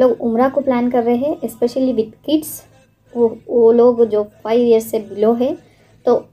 लोग उम्रा को प्लान कर रहे हैं स्पेशली विद किड्स, वो लोग जो 5 ईयर्स से बिलो है, तो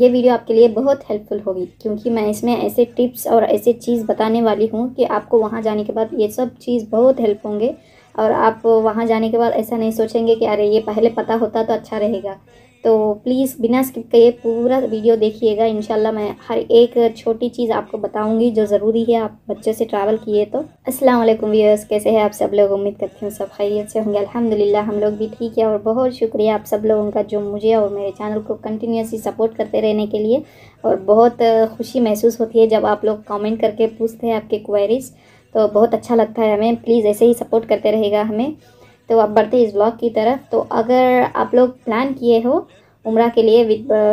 ये वीडियो आपके लिए बहुत हेल्पफुल होगी क्योंकि मैं इसमें ऐसे टिप्स और ऐसे चीज़ बताने वाली हूँ कि आपको वहाँ जाने के बाद ये सब चीज़ बहुत हेल्प होंगे और आप वहाँ जाने के बाद ऐसा नहीं सोचेंगे कि अरे ये पहले पता होता तो अच्छा रहेगा। तो प्लीज़ बिना स्किप किए पूरा वीडियो देखिएगा, इंशाल्लाह मैं हर एक छोटी चीज़ आपको बताऊंगी जो ज़रूरी है आप बच्चों से ट्रैवल किए तो। अस्सलाम वालेकुम व्यूअर्स, कैसे हैं आप सब लोग? उम्मीद करती हूँ सब खैरियत से होंगे। अल्हम्दुलिल्लाह हम लोग भी ठीक है और बहुत शुक्रिया आप सब लोगों का जो मुझे और मेरे चैनल को कंटिन्यूसली सपोर्ट करते रहने के लिए। और बहुत खुशी महसूस होती है जब आप लोग कॉमेंट करके पूछते हैं आपके क्वेरीज़, तो बहुत अच्छा लगता है हमें। प्लीज़ ऐसे ही सपोर्ट करते रहेगा हमें। तो अब बढ़ते इस ब्लॉग की तरफ। तो अगर आप लोग प्लान किए हो उम्रा के लिए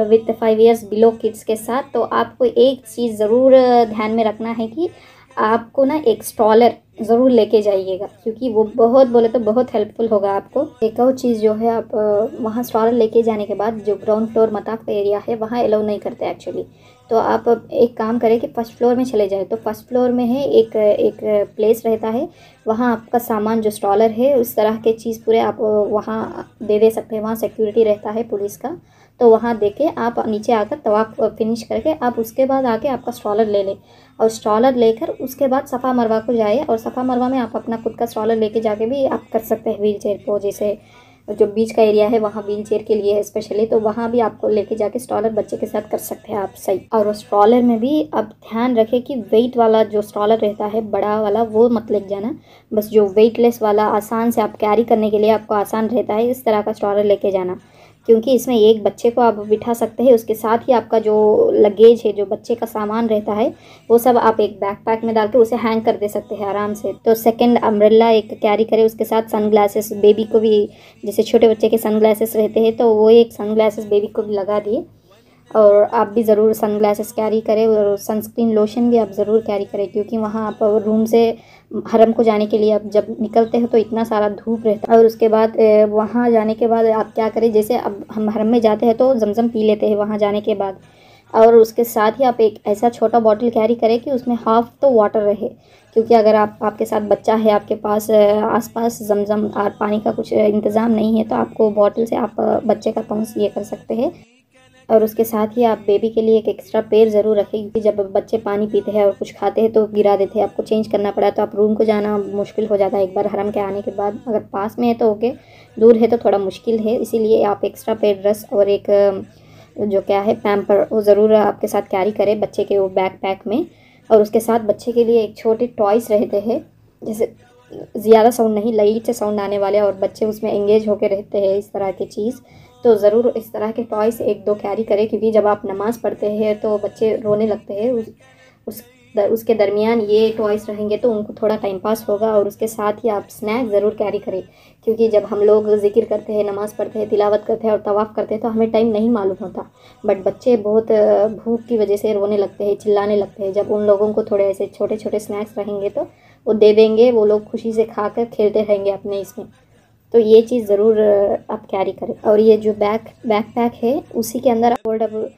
विद 5 ईयर्स बिलो किड्स के साथ, तो आपको एक चीज़ ज़रूर ध्यान में रखना है कि आपको ना एक स्ट्रॉलर ज़रूर लेके जाइएगा क्योंकि वो बहुत बोले तो बहुत हेल्पफुल होगा आपको। एक और चीज़ जो है, आप वहाँ स्ट्रॉलर लेके जाने के बाद जो ग्राउंड फ्लोर मताफ का एरिया है वहाँ अलाउ नहीं करते एक्चुअली। तो आप एक काम करें कि फर्स्ट फ्लोर में चले जाए। तो फर्स्ट फ्लोर में है एक प्लेस रहता है, वहाँ आपका सामान जो स्ट्रॉलर है उस तरह के चीज़ पूरे आप वहाँ दे सकते हैं। वहाँ सिक्योरिटी रहता है पुलिस का, तो वहाँ देके आप नीचे आकर तवाफ फिनिश करके आप उसके बाद आके आपका स्ट्रॉलर ले लें और स्ट्रॉलर लेकर उसके बाद सफ़ा मरवा को जाए। और सफ़ा मरवा में आप अपना खुद का स्ट्रॉलर लेके जाके भी आप कर सकते हैं व्हील चेयर को, जैसे जो बीच का एरिया है वहाँ व्हील चेयर के लिए है स्पेशली, तो वहाँ भी आपको लेके जाके स्ट्रॉलर बच्चे के साथ कर सकते हैं आप सही। और स्ट्रॉलर में भी आप ध्यान रखें कि वेट वाला जो स्ट्रॉलर रहता है बड़ा वाला वो मत लेके जाना, बस जो वेटलेस वाला आसान से आप कैरी करने के लिए आपको आसान रहता है इस तरह का स्ट्रॉलर लेके जाना, क्योंकि इसमें एक बच्चे को आप बिठा सकते हैं। उसके साथ ही आपका जो लगेज है, जो बच्चे का सामान रहता है वो सब आप एक बैकपैक में डाल के उसे हैंग कर दे सकते हैं आराम से। तो सेकंड अम्ब्रेला एक कैरी करें, उसके साथ सनग्लासेस बेबी को भी, जैसे छोटे बच्चे के सनग्लासेस रहते हैं तो वो एक सनग्लासेस बेबी को भी लगा दिए। और आप भी ज़रूर सनग्लासेस कैरी करें और सनस्क्रीन लोशन भी आप ज़रूर कैरी करें क्योंकि वहाँ आप रूम से हरम को जाने के लिए आप जब निकलते हो तो इतना सारा धूप रहता है। और उसके बाद वहाँ जाने के बाद आप क्या करें, जैसे अब हम हरम में जाते हैं तो जमजम पी लेते हैं वहाँ जाने के बाद, और उसके साथ ही आप एक ऐसा छोटा बॉटल कैरी करें कि उसमें हाफ तो वाटर रहे क्योंकि अगर आपके साथ बच्चा है, आपके पास आसपास जमजम और पानी का कुछ इंतज़ाम नहीं है तो आपको बॉटल से आप बच्चे का पहुँच ये कर सकते हैं। और उसके साथ ही आप बेबी के लिए एक एक्स्ट्रा पैर ज़रूर रखें क्योंकि जब बच्चे पानी पीते हैं और कुछ खाते हैं तो गिरा देते हैं, आपको चेंज करना पड़ा तो आप रूम को जाना मुश्किल हो जाता है एक बार हरम के आने के बाद। अगर पास में है तो ओके, दूर है तो थोड़ा मुश्किल है, इसीलिए आप एक्स्ट्रा पैर ड्रेस और एक जो क्या है पैम्पर वो ज़रूर आपके साथ कैरी करें बच्चे के वो बैग पैक में। और उसके साथ बच्चे के लिए एक छोटे टॉयस रहते हैं, जैसे ज़्यादा साउंड नहीं, लाइट से साउंड आने वाले और बच्चे उसमें एंगेज होकर रहते हैं इस तरह की चीज़, तो ज़रूर इस तरह के टॉयस 1-2 कैरी करें क्योंकि जब आप नमाज़ पढ़ते हैं तो बच्चे रोने लगते हैं उसके दरमियान ये टॉयस रहेंगे तो उनको थोड़ा टाइम पास होगा। और उसके साथ ही आप स्नैक ज़रूर कैरी करें क्योंकि जब हम लोग जिक्र करते हैं, नमाज़ पढ़ते हैं, तिलावत करते हैं और तवाफ़ करते हैं तो हमें टाइम नहीं मालूम होता, बट बच्चे बहुत भूख की वजह से रोने लगते हैं, चिल्लाने लगते हैं। जब उन लोगों को थोड़े ऐसे छोटे छोटे स्नैक्स रहेंगे तो वो दे देंगे, वो लोग खुशी से खाकर खेलते रहेंगे अपने इसमें, तो ये चीज़ ज़रूर आप कैरी करें। और ये जो बैकपैक है उसी के अंदर फोल्डेबल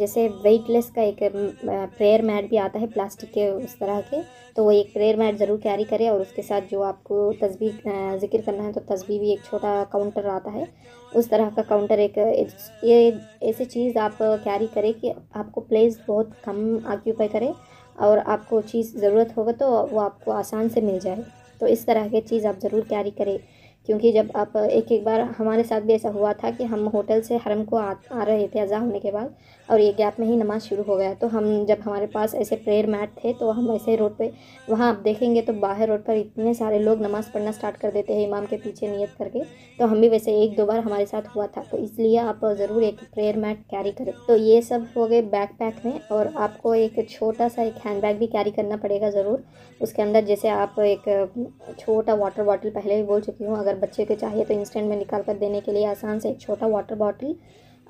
जैसे वेटलेस का एक प्रेयर मैट भी आता है प्लास्टिक के उस तरह के, तो वो एक प्रेयर मैट ज़रूर कैरी करें। और उसके साथ जो आपको तस्बीह जिक्र करना है तो तस्बीह भी एक छोटा काउंटर आता है उस तरह का काउंटर ये ऐसी चीज़ आप कैरी करें कि आपको प्लेस बहुत कम ऑक्यूपाई करे और आपको चीज़ ज़रूरत होगा तो वो आपको आसान से मिल जाए, तो इस तरह की चीज़ आप ज़रूर कैरी करें। क्योंकि जब आप एक बार हमारे साथ भी ऐसा हुआ था कि हम होटल से हरम को आ रहे थे अज़ा होने के बाद और ये गैप में ही नमाज़ शुरू हो गया, तो हम जब हमारे पास ऐसे प्रेयर मैट थे तो हम ऐसे रोड पे, वहाँ आप देखेंगे तो बाहर रोड पर इतने सारे लोग नमाज़ पढ़ना स्टार्ट कर देते हैं इमाम के पीछे नियत करके, तो हम भी वैसे 1-2 बार हमारे साथ हुआ था, तो इसलिए आप ज़रूर एक प्रेयर मैट कैरी करें। तो ये सब हो गए बैकपैक में। और आपको एक छोटा सा एक हैंडबैग भी कैरी करना पड़ेगा ज़रूर, उसके अंदर जैसे आप एक छोटा वाटर बॉटल, पहले भी बोल चुकी हूँ, अगर बच्चे को चाहिए तो इंस्टेंट में निकाल कर देने के लिए आसान से एक छोटा वाटर बॉटल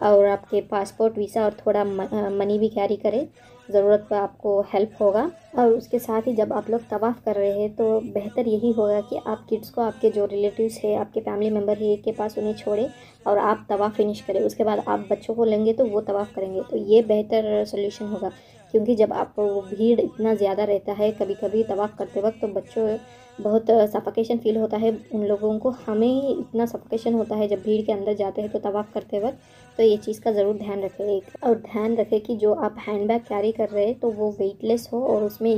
और आपके पासपोर्ट, वीज़ा और थोड़ा मनी भी कैरी करें, ज़रूरत पर आपको हेल्प होगा। और उसके साथ ही जब आप लोग तवाफ़ कर रहे हैं तो बेहतर यही होगा कि आप किड्स को आपके जो रिलेटिव्स है, आपके फैमिली मेम्बर है के पास उन्हें छोड़ें और आप तवाफ़ फिनिश करें, उसके बाद आप बच्चों को लेंगे तो वो तवाफ़ करेंगे, तो ये बेहतर सोल्यूशन होगा क्योंकि जब आप भीड़ इतना ज़्यादा रहता है कभी कभी तवाफ़ करते वक्त तो बच्चों बहुत सफोकेशन फ़ील होता है उन लोगों को, हमें इतना सफोकेशन होता है जब भीड़ के अंदर जाते हैं तो तवाफ़ करते वक्त, तो ये चीज़ का ज़रूर ध्यान रखें। और ध्यान रखें कि जो आप हैंडबैग कैरी कर रहे हैं तो वो वेटलेस हो और उसमें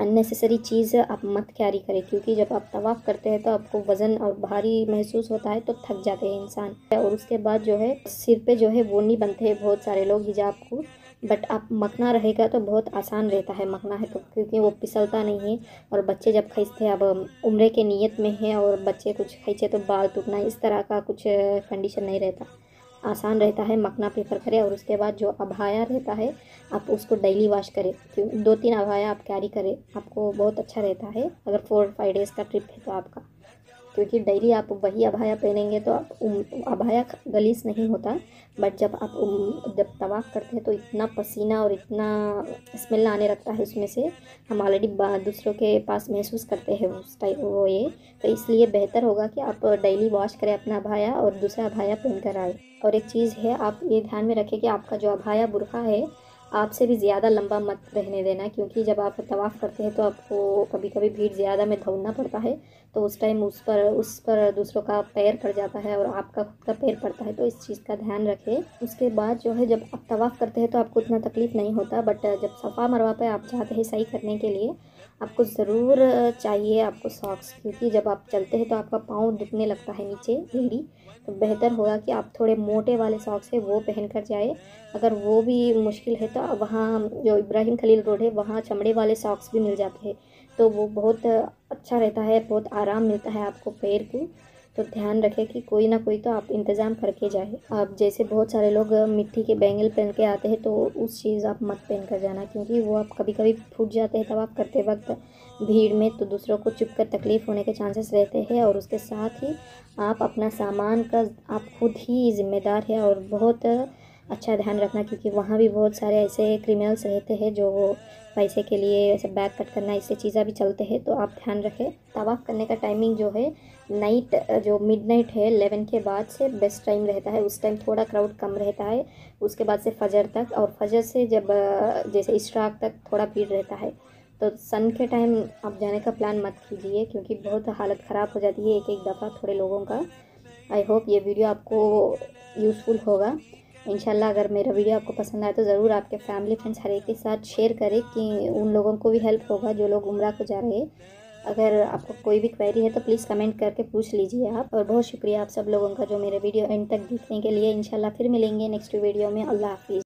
अननेसेसरी चीज़ आप मत कैरी करें, क्योंकि जब आप तवाफ़ करते हैं तो आपको वज़न और भारी महसूस होता है तो थक जाते हैं इंसान। और उसके बाद जो है सिर पे जो है वो नहीं बनते हैं बहुत सारे लोग हिजाब को, बट आप मखना रहेगा तो बहुत आसान रहता है मखना है तो, क्योंकि वो फिसलता नहीं है। और बच्चे जब खींचते अब उम्रे के नीयत में है और बच्चे कुछ खींचे तो बाल टूटना इस तरह का कुछ कंडीशन नहीं रहता, आसान रहता है मखना प्रेफर करें। और उसके बाद जो अभाया रहता है आप उसको डेली वॉश करें, क्यों 2-3 अभाया आप कैरी करें, आपको बहुत अच्छा रहता है अगर 4-5 डेज़ का ट्रिप है तो आपका, क्योंकि डेली आप वही अभाया पहनेंगे तो आप अभाया गलीस नहीं होता। बट जब आप जब तवाफ़ करते हैं तो इतना पसीना और इतना स्मेल आने लगता है उसमें से, हम ऑलरेडी दूसरों के पास महसूस करते हैं उस टाइम वो ये, तो इसलिए बेहतर होगा कि आप डेली वॉश करें अपना अभाया और दूसरा अभाया पहन कर आए। और एक चीज़ है आप ये ध्यान में रखें कि आपका जो अभाया बुरखा है आपसे भी ज़्यादा लंबा मत रहने देना, क्योंकि जब आप तवाफ़ करते हैं तो आपको कभी कभी भीड़ ज़्यादा में दौड़ना पड़ता है, तो उस टाइम उस पर दूसरों का पैर पड़ जाता है और आपका खुद का पैर पड़ता है, तो इस चीज़ का ध्यान रखें। उसके बाद जो है जब आप तवाफ़ करते हैं तो आपको इतना तकलीफ़ नहीं होता, बट जब सफ़ा मरवा पर आप जाते हैं सही करने के लिए आपको ज़रूर चाहिए आपको सॉक्स, क्योंकि जब आप चलते हैं तो आपका पाँव दुखने लगता है नीचे एड़ी, तो बेहतर होगा कि आप थोड़े मोटे वाले सॉक्स है वो पहन कर जाए। अगर वो भी मुश्किल है तो वहाँ जो इब्राहिम खलील रोड है वहाँ चमड़े वाले सॉक्स भी मिल जाते हैं, तो वो बहुत अच्छा रहता है, बहुत आराम मिलता है आपको पैर को। तो ध्यान रखें कि कोई ना कोई तो आप इंतज़ाम करके जाए। आप जैसे बहुत सारे लोग मिट्टी के बैंगल पहन के आते हैं तो उस चीज़ आप मत पहन कर जाना, क्योंकि वो आप कभी कभी फूट जाते हैं तब आप करते वक्त भीड़ में, तो दूसरों को चुप कर तकलीफ़ होने के चांसेस रहते हैं। और उसके साथ ही आप अपना सामान का आप खुद ही ज़िम्मेदार है और बहुत अच्छा ध्यान रखना, क्योंकि वहाँ भी बहुत सारे ऐसे क्रिमिनल्स रहते हैं जो पैसे के लिए ऐसे बैग कट करना ऐसी चीज़ें भी चलते हैं, तो आप ध्यान रखें। तवाफ़ करने का टाइमिंग जो है नाइट जो मिडनाइट है 11 के बाद से बेस्ट टाइम रहता है, उस टाइम थोड़ा क्राउड कम रहता है, उसके बाद से फजर तक और फजर से जब जैसे इशराक तक थोड़ा भीड़ रहता है, तो सन के टाइम आप जाने का प्लान मत कीजिए, क्योंकि बहुत हालत ख़राब हो जाती है एक एक दफ़ा थोड़े लोगों का। आई होप ये वीडियो आपको यूज़फुल होगा इंशाल्लाह। अगर मेरा वीडियो आपको पसंद आए तो ज़रूर आपके फैमिली फ्रेंड्स हर एक के साथ शेयर करें कि उन लोगों को भी हेल्प होगा जो लोग उमरा को जा रहे हैं। अगर आपको कोई भी क्वेरी है तो प्लीज़ कमेंट करके पूछ लीजिए आप। और बहुत शुक्रिया आप सब लोगों का जो मेरे वीडियो एंड तक देखने के लिए। इंशाल्लाह फिर मिलेंगे नेक्स्ट वीडियो में। अल्लाह हाफिज़।